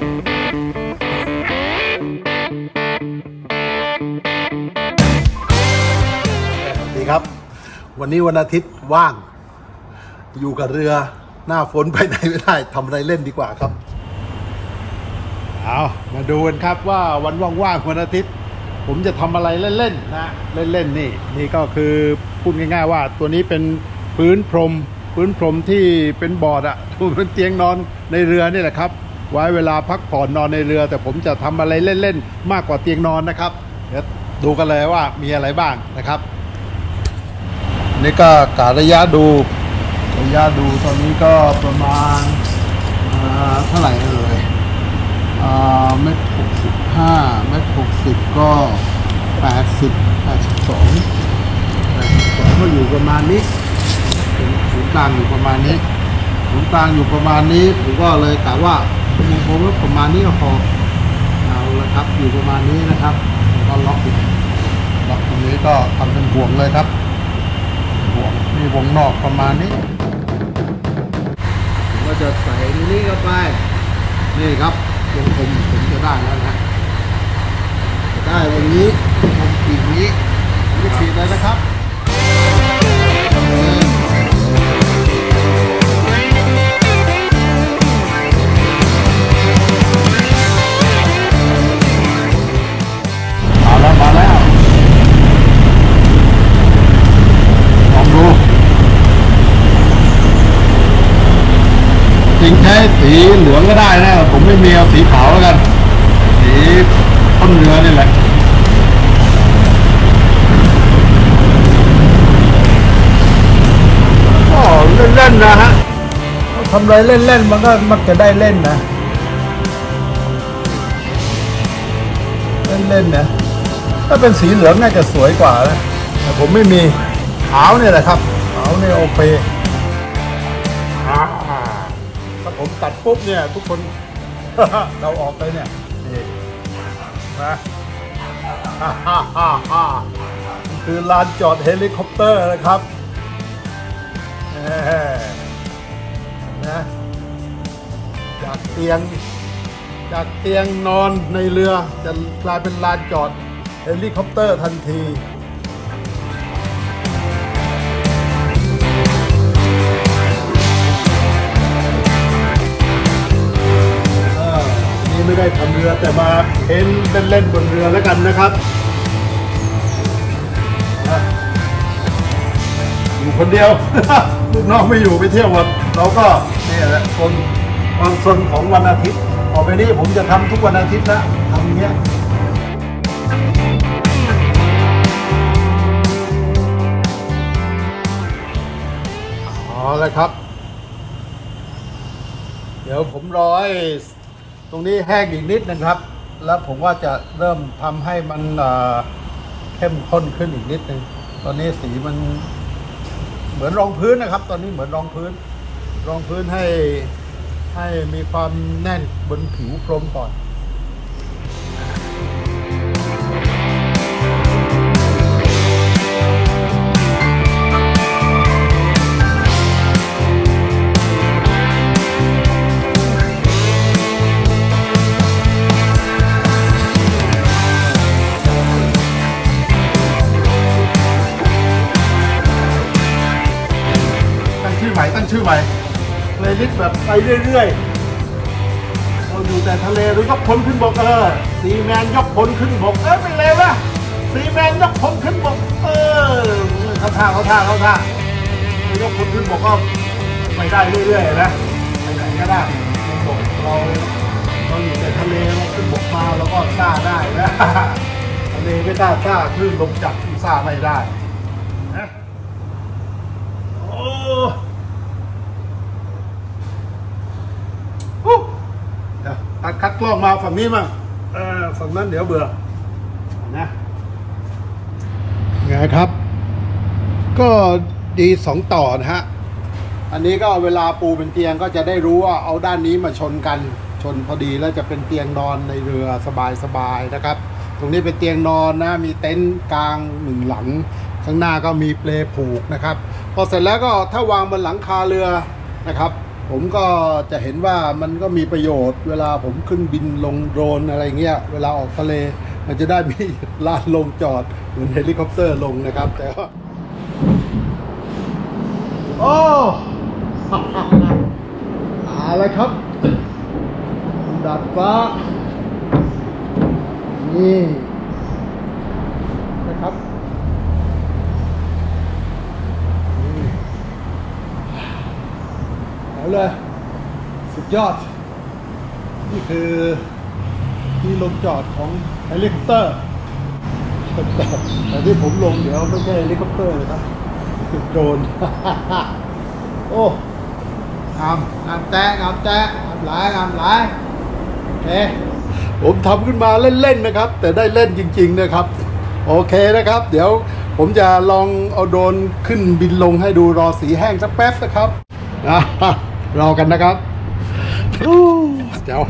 ดีครับวันนี้วันอาทิตย์ว่างอยู่กับเรือหน้าฝนไปไหนไม่ได้ทำอะไรเล่นดีกว่าครับเอามาดูกันครับว่าวันว่างๆวันอาทิตย์ผมจะทำอะไรเล่นๆนะเล่นๆนี่ก็คือพูดง่ายๆว่าตัวนี้เป็นพื้นพรมที่เป็นบอร์ดอะเป็นเตียงนอนในเรือนี่แหละครับไว้เวลาพักผ่อนนอนในเรือแต่ผมจะทำอะไรเล่นๆมากกว่าเตียงนอนนะครับเดี๋ยวดูกันเลยว่ามีอะไรบ้างนะครับนี่ก็กะระยะดูตอนนี้ก็ประมาณเท่าไหร่เลยเมตร 65เมตร 60ก็82ก็อยู่ประมาณนี้ศูนย์กลางอยู่ประมาณนี้ผมก็เลยกะว่าผมว่าประมาณนี้ก็พอเอาละครับอยู่ประมาณนี้นะครับก็ล็อกตรงนี้ก็ทำเป็นห่วงเลยครับห่วงมีวงนอกประมาณนี้ผมก็จะใส่นี่เข้าไปนี่ครับผมจะได้แล้วนะได้วันนี้ผมปีกนี้ไม่ผิดเลยนะครับมาแล้วลองดูจริงใช้สีเหลืองก็ได้นะผมไม่มีเอาสีขาวแล้วกันสีต้นเรือนี่แหละก็เล่นๆนะฮะทำอะไรเล่นๆมันก็มักจะได้เล่นนะเล่นนะถ้าเป็นสีเหลืองน่าจะสวยกว่านะแต่ผมไม่มีขาวเนี่ยแหละครับขาวเนี่ยโอเคถ้าผมตัดปุ๊บเนี่ยทุกคนเราออกไปเนี่ยนะคือลานจอดเฮลิคอปเตอร์นะครับนะจากเตียงนอนในเรือจะกลายเป็นลานจอดเฮลิคอปเตอร์ทันทีนี่ไม่ได้ทำเรือแต่มาเห็นเล่นๆบนเรือแล้วกันนะครับอยู่คนเดียว ลูกน้องไม่อยู่ไปเที่ยววันเราก็นี่แหละความสนของวันอาทิตย์ออกไปนี่ผมจะทำทุกวันอาทิตย์นะทำอย่างเงี้ยเอาละครับเดี๋ยวผมรอให้ตรงนี้แห้งอีกนิดนึงครับแล้วผมว่าจะเริ่มทำให้มันเข้มข้นขึ้นอีกนิดนึงตอนนี้สีมันเหมือนรองพื้นนะครับตอนนี้เหมือนรองพื้นให้มีความแน่นบนผิวพรมก่อนตั้งชื่อใหม่เลยลิสต์แบบไปเรื่อยๆเราอยู่แต่ทะเลหรือยกพลขึ้นบกซีแมนยกพลขึ้นบกไม่เลวนะซีแมนยกพลขึ้นบกเขาท่าเรายกพลขึ้นบกก็ไปได้เรื่อยๆนะไปไหนก็ได้ขึ้นบกเราอยู่แต่ทะเลเราขึ้นบกมาเราก็ซ่าได้นะทะเลไม่ได้ซ่าขึ้นลมจับที่ซ่าไม่ได้นะโอ้ตัดคัดกล้องมาฝั่งนี้มั้งฝั่งนั้นเดี๋ยวเบื่อนะไงครับก็ดี2ต่อนะฮะอันนี้ก็เวลาปูเป็นเตียงก็จะได้รู้ว่าเอาด้านนี้มาชนพอดีแล้วจะเป็นเตียงนอนในเรือสบายๆนะครับตรงนี้เป็นเตียงนอนนะมีเต็นท์กลาง1หลังข้างหน้าก็มีเปลผูกนะครับพอเสร็จแล้วก็ถ้าวางบนหลังคาเรือนะครับ ผมก็จะเห็นว่ามันก็มีประโยชน์เวลาผมขึ้นบินลงโดรนอะไรเงี้ยเวลาออกทะเลมันจะได้มีลานลงจอดเหมือนเฮลิคอปเตอร์ลงนะครับแต่โอ้อะไรครับดาดฟ้านี่นะครับเอาเลยสุดยอดนี่คือที่ลงจอดของเฮลิคอปเตอร์แต่ที่ผมลงเดี๋ยวไม่ใช่เฮลิคอปเตอร์นะครับเป็นโดรนโอ้งามแตะโอเคผมทำขึ้นมาเล่นๆนะครับแต่ได้เล่นจริงๆนะครับโอเคนะครับเดี๋ยวผมจะลองเอาโดรนขึ้นบินลงให้ดูรอสีแห้งสักแป๊บนะครับรอกันนะครับเดี๋ยว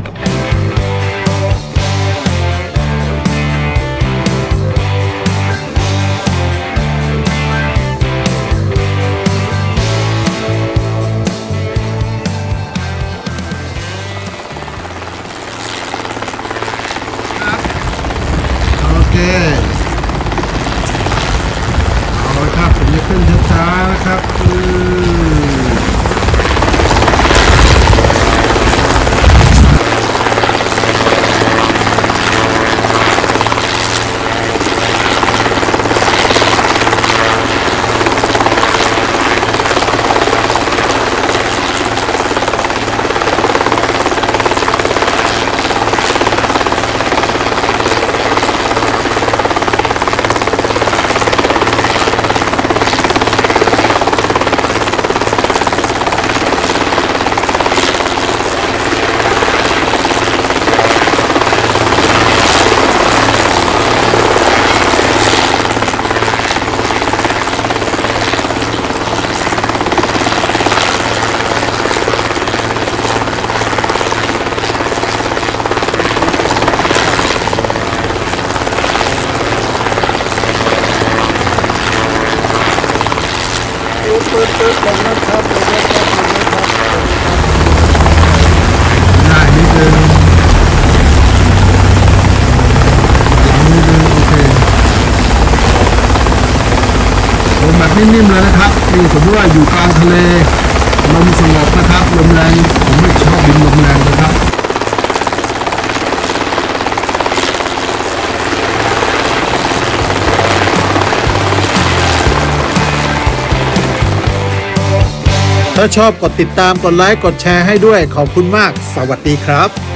นิ่มๆเลยนะครับนี่สมมติว่าอยู่กลางทะเลลมสงบนะครับลมแรงผมไม่ชอบบินลมแรงนะครับถ้าชอบกดติดตามกดไลค์กดแชร์ให้ด้วยขอบคุณมากสวัสดีครับ